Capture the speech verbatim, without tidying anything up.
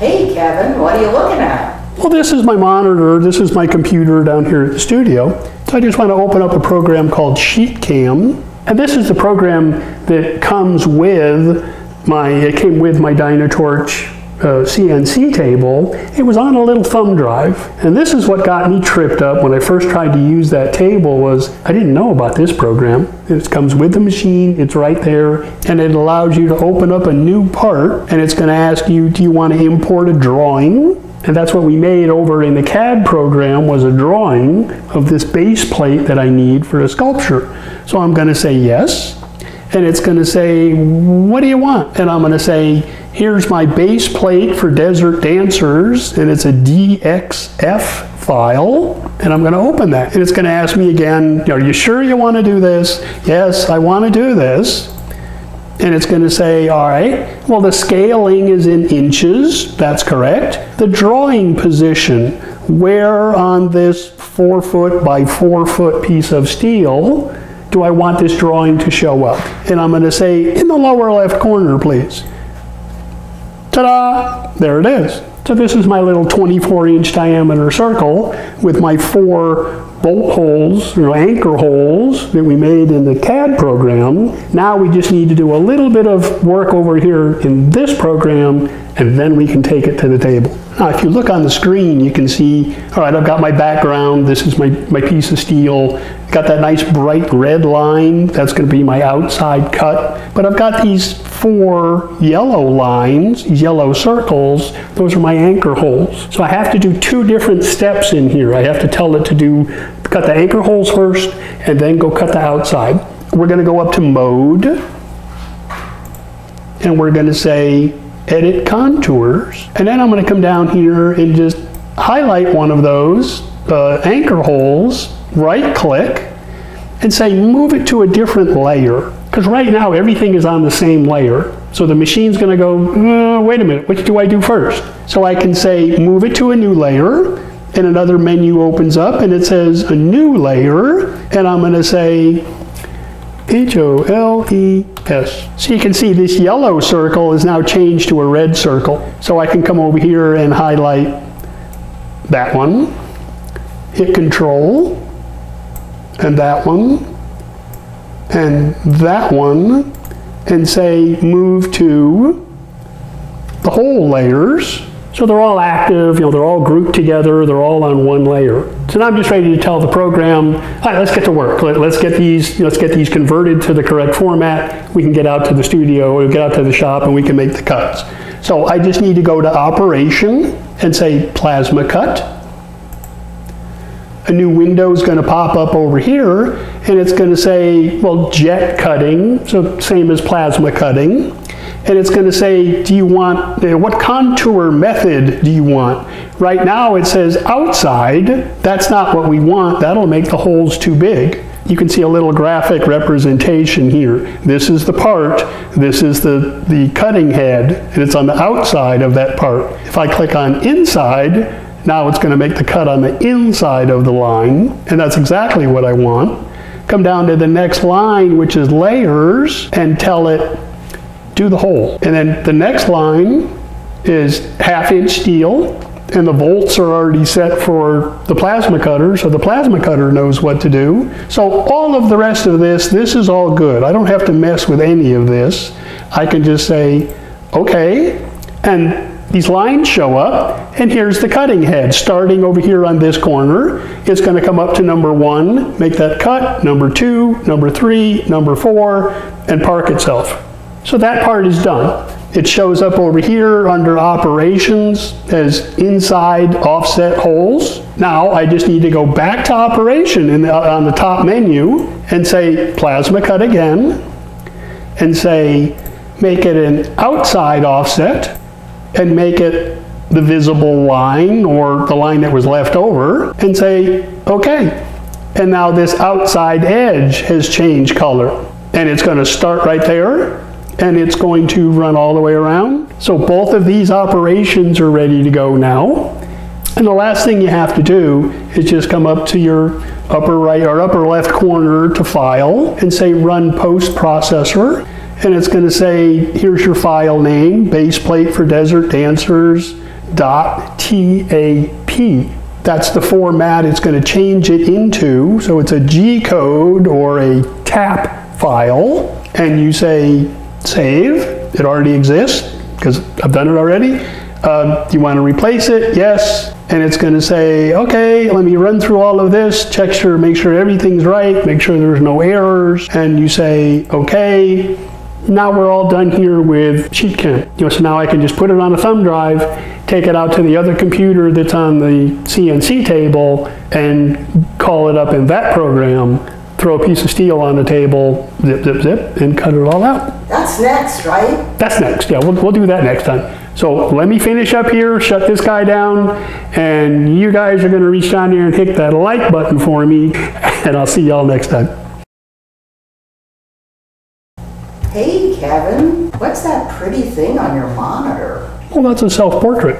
Hey, Kevin, what are you looking at? Well, this is my monitor. This is my computer down here at the studio. So I just want to open up a program called SheetCam. And this is the program that comes with my, it came with my Dynatorch Uh, C N C table. It was on a little thumb drive, and this is what got me tripped up when I first tried to use that table. Was I didn't know about this program. It comes with the machine, it's right there, and it allows you to open up a new part, and it's going to ask you, do you want to import a drawing? And that's what we made over in the C A D program, was a drawing of this base plate that I need for a sculpture. So I'm going to say yes, and it's going to say, what do you want? And I'm going to say, here's my base plate for Desert Dancers, and it's a D X F file, and I'm going to open that. And it's going to ask me again, are you sure you want to do this? Yes, I want to do this. And it's going to say, all right, well, the scaling is in inches, that's correct. The drawing position, where on this four foot by four foot piece of steel do I want this drawing to show up? And I'm going to say, in the lower left corner, please. Ta-da! There it is. So this is my little twenty-four inch diameter circle with my four bolt holes, or anchor holes, that we made in the C A D program. Now we just need to do a little bit of work over here in this program, and then we can take it to the table. Now if you look on the screen, you can see, all right, I've got my background, this is my, my piece of steel, got that nice bright red line, that's going to be my outside cut, but I've got these four yellow lines, yellow circles, those are my anchor holes. So I have to do two different steps in here. I have to tell it to do cut the anchor holes first, and then go cut the outside. We're going to go up to mode, and we're going to say edit contours, and then I'm going to come down here and just highlight one of those uh, anchor holes, right click, and say move it to a different layer, because right now everything is on the same layer. So the machine's going to go, uh, wait a minute, which do I do first? So I can say move it to a new layer, and another menu opens up and it says a new layer, and I'm going to say H O L E S. So you can see this yellow circle is now changed to a red circle. So I can come over here and highlight that one, hit Control, and that one, and that one, and say move to the whole layers. So they're all active, you know, they're all grouped together, they're all on one layer. So now I'm just ready to tell the program, all right, let's get to work. Let, let's get these, let's get these converted to the correct format. We can get out to the studio, we'll get out to the shop, and we can make the cuts. So I just need to go to Operation and say Plasma Cut. A new window is going to pop up over here, and it's going to say, well, jet cutting, so same as plasma cutting. And it's going to say, do you want, what contour method do you want? Right now it says outside, that's not what we want, that'll make the holes too big. You can see a little graphic representation here. This is the part, this is the, the cutting head, and it's on the outside of that part. If I click on inside, now it's going to make the cut on the inside of the line, and that's exactly what I want. Come down to the next line, which is layers, and tell it, do the hole. And then the next line is half inch steel, and the volts are already set for the plasma cutter, so the plasma cutter knows what to do. So all of the rest of this, this is all good. I don't have to mess with any of this. I can just say, okay, and these lines show up, and here's the cutting head. Starting over here on this corner, it's going to come up to number one, make that cut, number two, number three, number four, and park itself. So that part is done. It shows up over here under Operations as Inside Offset Holes. Now I just need to go back to Operation in the, on the top menu and say Plasma Cut again, and say make it an outside offset, and make it the visible line, or the line that was left over, and say okay. And now this outside edge has changed color, and it's going to start right there, and it's going to run all the way around. So both of these operations are ready to go now. And the last thing you have to do is just come up to your upper right or upper left corner to File and say Run Post Processor. And it's going to say, here's your file name, base plate for Desert Dancers, .tap. That's the format it's going to change it into. So it's a G code or a tap file, and you say save. It already exists because I've done it already. Uh, you want to replace it? Yes. And it's going to say, okay, let me run through all of this, check sure, make sure everything's right, make sure there's no errors, and you say, okay, now we're all done here with SheetCam. You know, so now I can just put it on a thumb drive, take it out to the other computer that's on the C N C table, and call it up in that program, throw a piece of steel on the table, zip, zip, zip, and cut it all out. That's next, right? That's next, yeah, we'll, we'll do that next time. So let me finish up here, shut this guy down, and you guys are going to reach down here and hit that like button for me, and I'll see y'all next time. Hey, Kevin, what's that pretty thing on your monitor? Oh, that's a self-portrait.